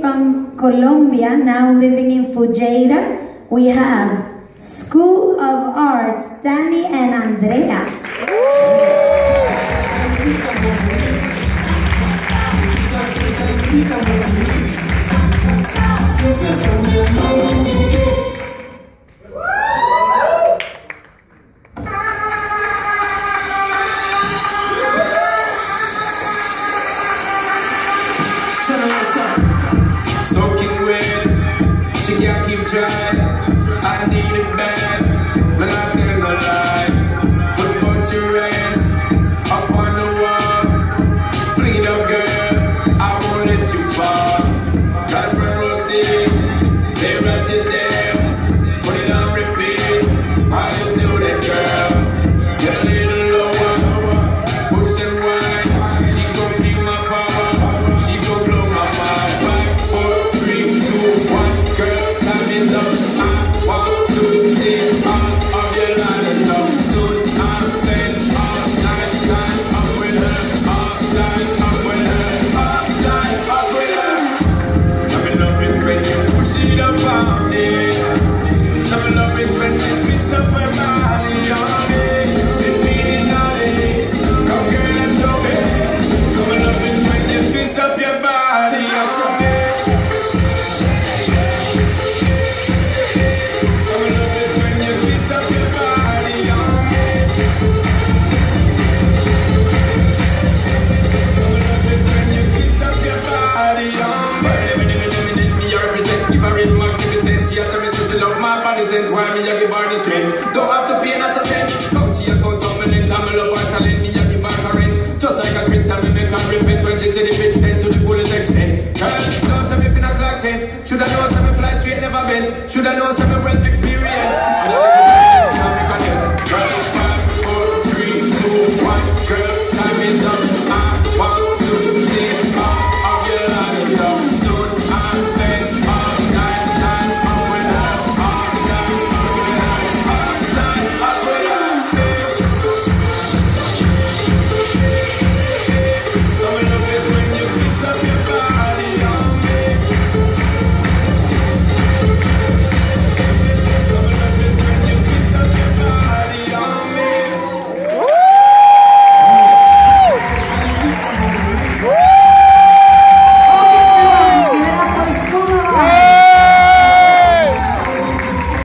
From Colombia, now living in Fujaira, we have School of Arts, Danny and Andrea. Soaking wet, she can't keep dry. I need it bad, but I tell a lie. Put both your hands up on the wall. Plead up, girl, I won't let you fall. God from Rosie, they write it down. Put it on repeat, how you do that, girl? Get a little lower, push and wide. She gon' feel my power, she gon' blow my mind. 5, 4, 3, 2, 1, girl, time is up. Why me a give her the strength? Don't have to pay not a cent. Come she a count up my length, I'm a love her talent. Me a give her current, just like a Christian. Me make her repent when she see the pitch tent to the fullest extent. Girl, don't tell me if you're not Clark Kent. Should I know some fly straight never bent? Should I know some well experienced?